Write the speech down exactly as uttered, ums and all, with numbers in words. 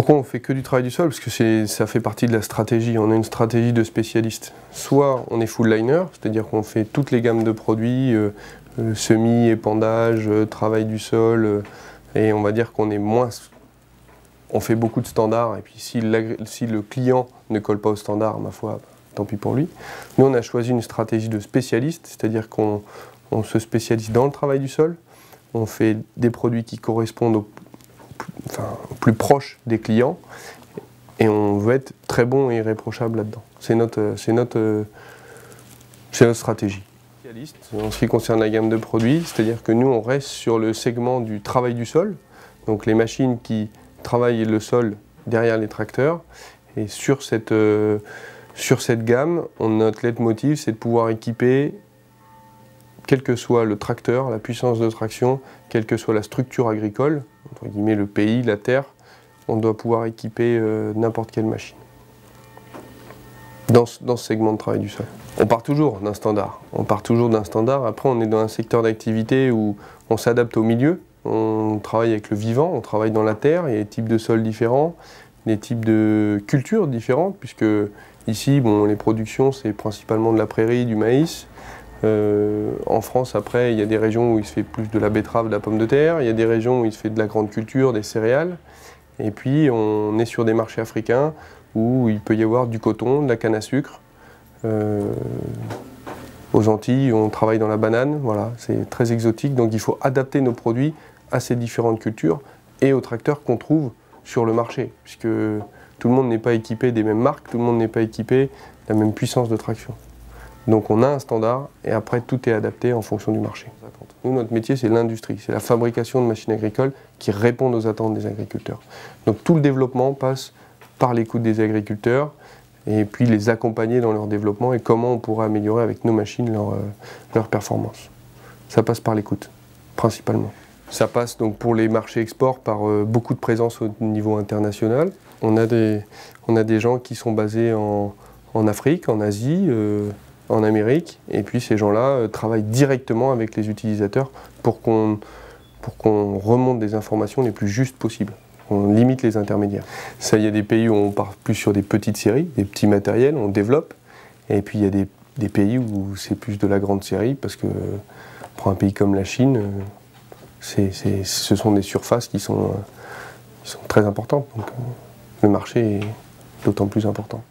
Pourquoi on fait que du travail du sol? Parce que ça fait partie de la stratégie. On a une stratégie de spécialiste. Soit on est full liner, c'est-à-dire qu'on fait toutes les gammes de produits, euh, euh, semis, épandage, euh, travail du sol, euh, et on va dire qu'on est moins... On fait beaucoup de standards, et puis si, si le client ne colle pas aux standards, ma foi, tant pis pour lui. Nous, on a choisi une stratégie de spécialiste, c'est-à-dire qu'on on se spécialise dans le travail du sol, on fait des produits qui correspondent au... Enfin, plus proche des clients, et on veut être très bon et irréprochable là-dedans. C'est notre, c'est notre, c'est notre stratégie. En ce qui concerne la gamme de produits, c'est-à-dire que nous, on reste sur le segment du travail du sol, donc les machines qui travaillent le sol derrière les tracteurs, et sur cette, euh, sur cette gamme, on, notre leitmotiv, c'est de pouvoir équiper, quel que soit le tracteur, la puissance de traction, quelle que soit la structure agricole, entre guillemets le pays, la terre, on doit pouvoir équiper euh, n'importe quelle machine dans ce, dans ce segment de travail du sol. On part toujours d'un standard, on part toujours d'un standard, après on est dans un secteur d'activité où on s'adapte au milieu, on travaille avec le vivant, on travaille dans la terre, il y a des types de sols différents, des types de cultures différentes, puisque ici bon, les productions c'est principalement de la prairie, du maïs. Euh, en France, après, il y a des régions où il se fait plus de la betterave, de la pomme de terre, il y a des régions où il se fait de la grande culture, des céréales, et puis on est sur des marchés africains où il peut y avoir du coton, de la canne à sucre. Euh, aux Antilles, on travaille dans la banane, voilà, c'est très exotique, donc il faut adapter nos produits à ces différentes cultures et aux tracteurs qu'on trouve sur le marché, puisque tout le monde n'est pas équipé des mêmes marques, tout le monde n'est pas équipé de la même puissance de traction. Donc on a un standard et après tout est adapté en fonction du marché. Nous, notre métier, c'est l'industrie, c'est la fabrication de machines agricoles qui répondent aux attentes des agriculteurs. Donc tout le développement passe par l'écoute des agriculteurs et puis les accompagner dans leur développement et comment on pourra améliorer avec nos machines leur, euh, leur performance. Ça passe par l'écoute, principalement. Ça passe donc pour les marchés export par euh, beaucoup de présence au niveau international. On a des, on a des gens qui sont basés en, en Afrique, en Asie, euh, en Amérique, et puis ces gens-là euh, travaillent directement avec les utilisateurs pour qu'on pour qu'on remonte des informations les plus justes possibles. On limite les intermédiaires. Ça, il y a des pays où on part plus sur des petites séries, des petits matériels, on développe, et puis il y a des, des pays où c'est plus de la grande série, parce que euh, pour un pays comme la Chine, euh, c'est, c'est, ce sont des surfaces qui sont, euh, qui sont très importantes, donc euh, le marché est d'autant plus important.